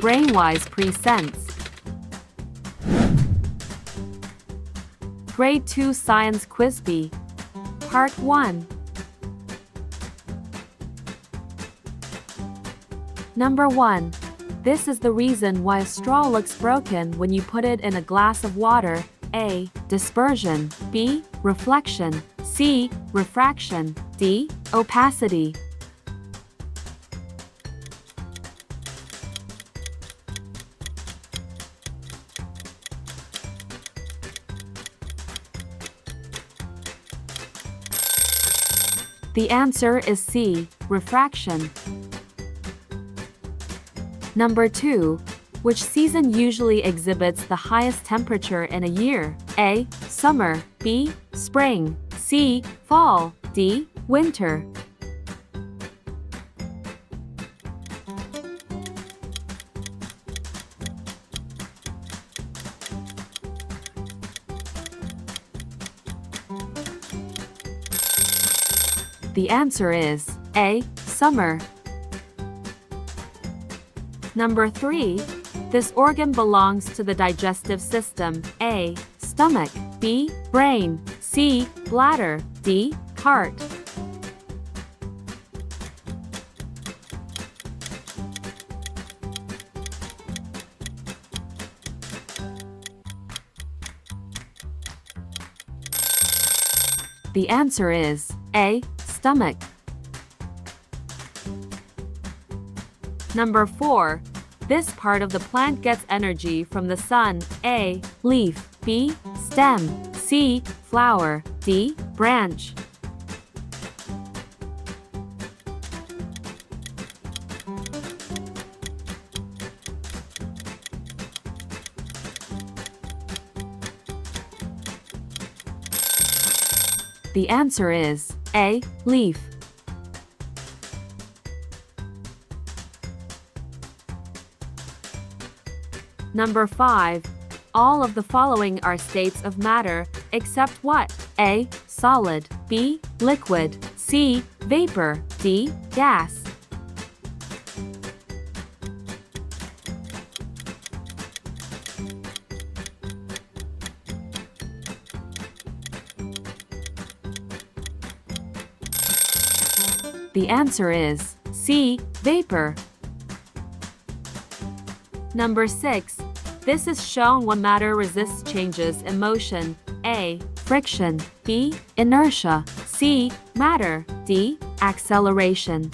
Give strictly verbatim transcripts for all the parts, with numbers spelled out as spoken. BrainWise presents Grade two Science Quiz B, Part one. Number one. This is the reason why a straw looks broken when you put it in a glass of water. A. Dispersion. B. Reflection. C. Refraction. D. Opacity. The answer is C, refraction. Number two. Which season usually exhibits the highest temperature in a year? A. Summer. B. Spring. C. Fall. D. Winter. The answer is A. Summer. Number three. This organ belongs to the digestive system. A. Stomach. B. Brain. C. Bladder. D. Heart. The answer is A. Stomach. Number four. This part of the plant gets energy from the sun. A. Leaf. B. Stem. C. Flower. D. Branch. The answer is A. Leaf. Number five. All of the following are states of matter, except what? A. Solid. B. Liquid. C. Vapor. D. Gas. The answer is C. Vapor. Number six. This is shown when matter resists changes in motion. A. Friction. B. Inertia. C. Matter. D. Acceleration.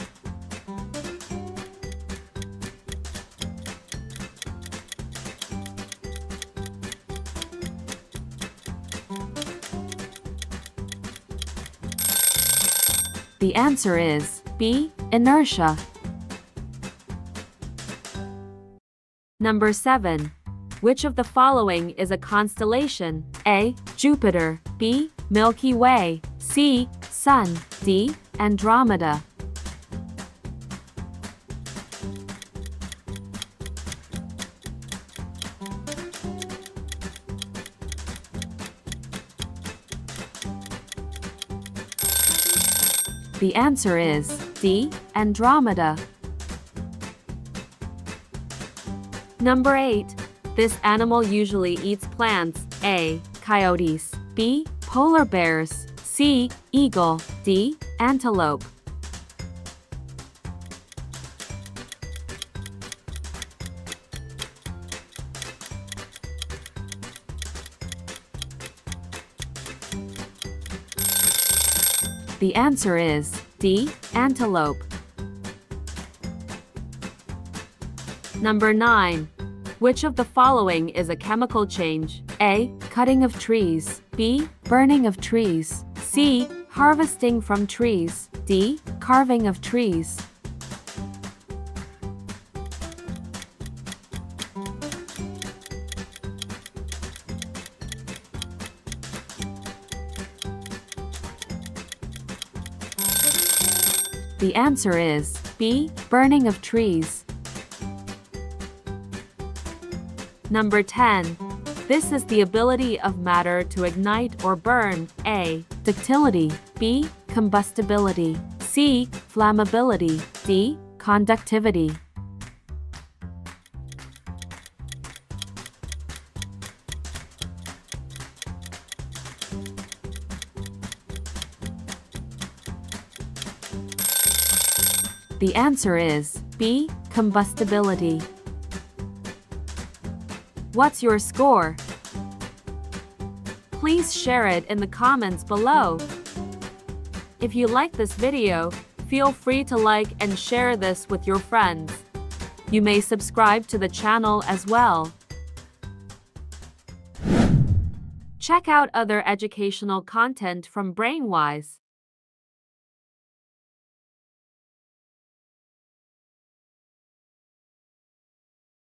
The answer is B. Inertia. Number seven. Which of the following is a constellation? A. Jupiter. B. Milky Way. C. Sun. D. Andromeda. The answer is D. Andromeda. Number eight. This animal usually eats plants. A. Coyotes. B. Polar bears. C. Eagle. D. Antelope. The answer is D. Antelope. Number nine. Which of the following is a chemical change? A. Cutting of trees. B. Burning of trees. C. Harvesting from trees. D. Carving of trees. The answer is B. Burning of trees. Number ten. This is the ability of matter to ignite or burn. A. Ductility. B. Combustibility. C. Flammability. D. Conductivity. The answer is B, combustibility. What's your score? Please share it in the comments below. If you like this video, feel free to like and share this with your friends. You may subscribe to the channel as well. Check out other educational content from BrainWise.